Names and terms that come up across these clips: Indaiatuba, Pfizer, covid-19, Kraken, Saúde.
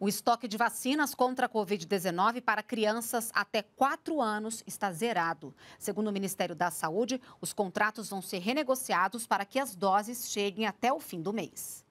O estoque de vacinas contra a Covid-19 para crianças até 4 anos está zerado. Segundo o Ministério da Saúde, os contratos vão ser renegociados para que as doses cheguem até o fim do mês.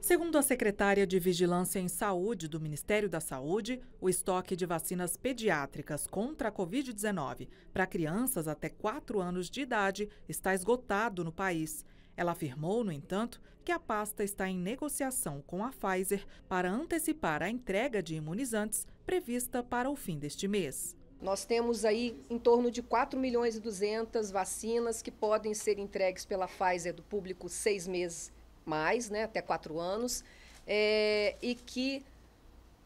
Segundo a secretária de Vigilância em Saúde do Ministério da Saúde, o estoque de vacinas pediátricas contra a Covid-19 para crianças até 4 anos de idade está esgotado no país. Ela afirmou, no entanto, que a pasta está em negociação com a Pfizer para antecipar a entrega de imunizantes prevista para o fim deste mês. Nós temos aí em torno de 4.200.000 vacinas que podem ser entregues pela Pfizer do público 6 meses mais, até 4 anos, e que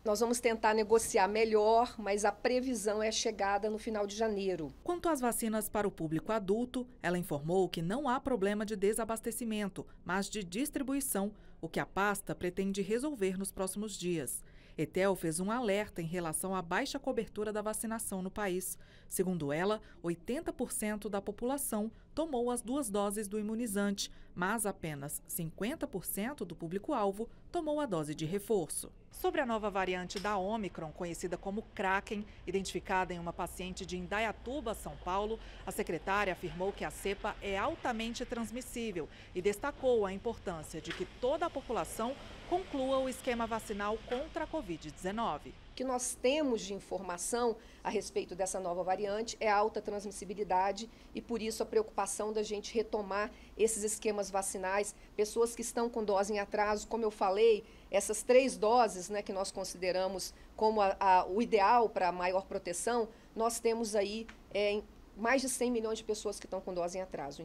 nós vamos tentar negociar melhor, mas a previsão é a chegada no final de janeiro. Quanto às vacinas para o público adulto, ela informou que não há problema de desabastecimento, mas de distribuição, o que a pasta pretende resolver nos próximos dias. Etel fez um alerta em relação à baixa cobertura da vacinação no país. Segundo ela, 80% da população tomou as 2 doses do imunizante, mas apenas 50% do público-alvo tomou a dose de reforço. Sobre a nova variante da Omicron, conhecida como Kraken, identificada em uma paciente de Indaiatuba, São Paulo, a secretária afirmou que a cepa é altamente transmissível e destacou a importância de que toda a população conclua o esquema vacinal contra a Covid-19. O que nós temos de informação a respeito dessa nova variante é a alta transmissibilidade e, por isso, a preocupação da gente retomar esses esquemas vacinais. Pessoas que estão com dose em atraso, como eu falei, essas 3 doses que nós consideramos como o ideal para maior proteção, nós temos aí mais de 100 milhões de pessoas que estão com dose em atraso.